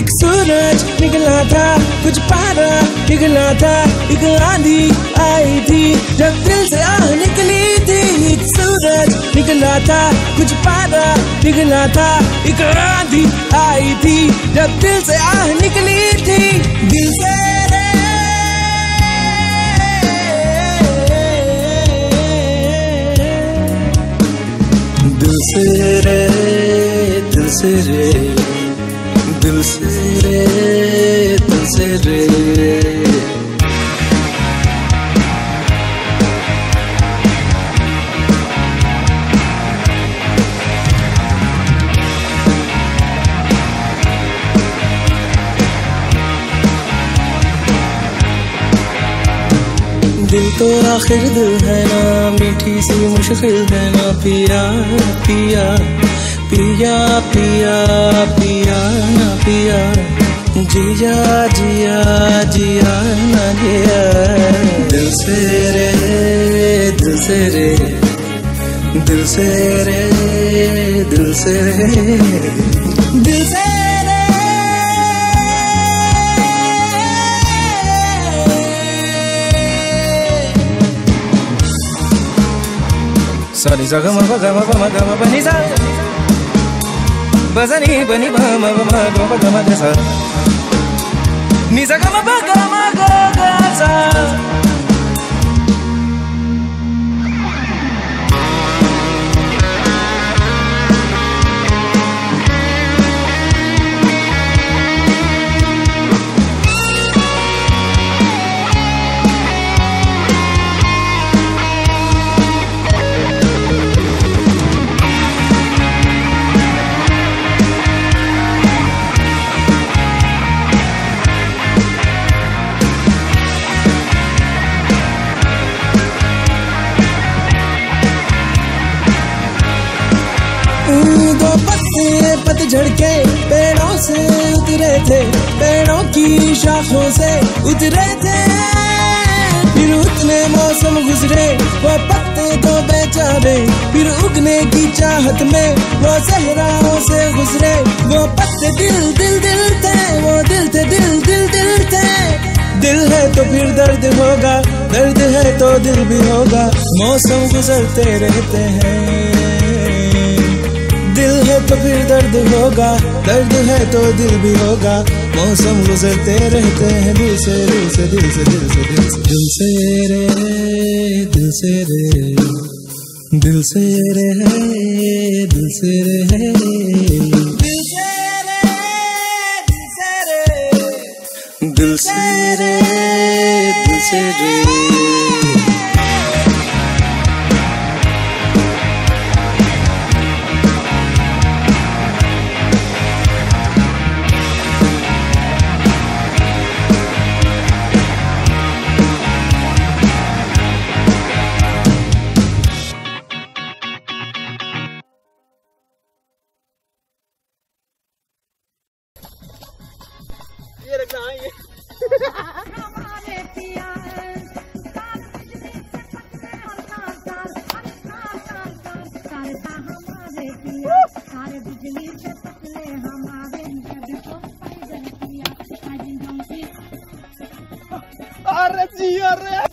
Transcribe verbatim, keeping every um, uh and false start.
एक सूरज निकला था, कुछ पारा पिघला था, एक आंधी आई थी जब दिल से आह निकली थी। एक सूरज निकला था, कुछ पारा पिघला था, एक आंधी आई थी जब दिल से आह निकली थी। दिल से रे, दिल से रे, दिल से रे, दिल से रे, दिल से रे। दिल तो आखिर दिल है ना, मीठी सी मुश्किल है ना। पिया पिया पिया पिया पिया ना पिया, जिया जिया जिया ना जिया। दिल से रे, दिल से रे, दिल से रे, दिल से रे, दिल से रे, सॉरी सगम गम गम गम बनी सा बजनी बनी बम बम बम बम जैसा निजा गम बम गम सा। दो पत्ते पतझड़ के पेड़ों से उतरे थे, पेड़ों की शाखों से उतरे थे। फिर उतने मौसम गुजरे, वो पत्ते तो बेचारे फिर उगने की चाहत में वो सहराओं से गुजरे। वो पत्ते दिल दिल दिल थे, वो दिल थे दिल दिल दिल थे। दिल है तो फिर दर्द होगा, दर्द है तो दिल भी होगा। मौसम गुजरते रहते हैं, दिल है तो फिर दर्द होगा, दर्द है तो दिल भी होगा। मौसम गुजरते रहते हैं। दिल से दिल से दिल से दिल से दिल से दिल से रे, दिल से रे, दिल से रे, दिल से रे, दिल से रे, दिल से रे। ये रखना है।